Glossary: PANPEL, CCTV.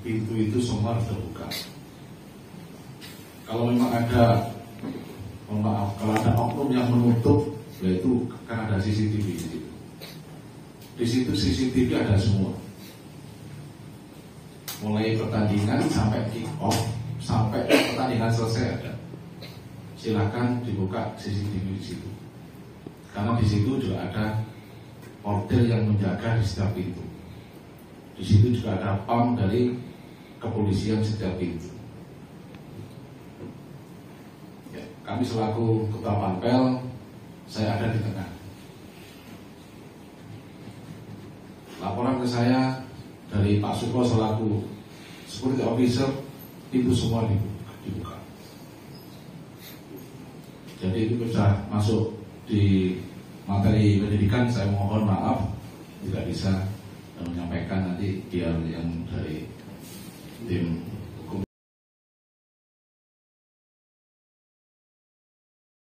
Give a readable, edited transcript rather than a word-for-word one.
Pintu itu semua harus terbuka. Kalau memang ada, maaf, kalau ada oknum yang menutup, yaitu karena ada CCTV di situ. Di situ CCTV ada semua, mulai pertandingan sampai kick off, sampai pertandingan selesai ada. Silahkan dibuka CCTV di situ, karena di situ juga ada porter yang menjaga di setiap pintu. Di situ juga ada pam dari kepolisian setiap pintu. Ya, kami selaku Ketua Panpel, saya ada di tengah. Laporan ke saya dari Pak Suko selaku security officer, itu semua dibuka. Jadi itu sudah masuk di materi pendidikan. Saya mohon maaf tidak bisa menyampaikan, nanti biar yang dari tim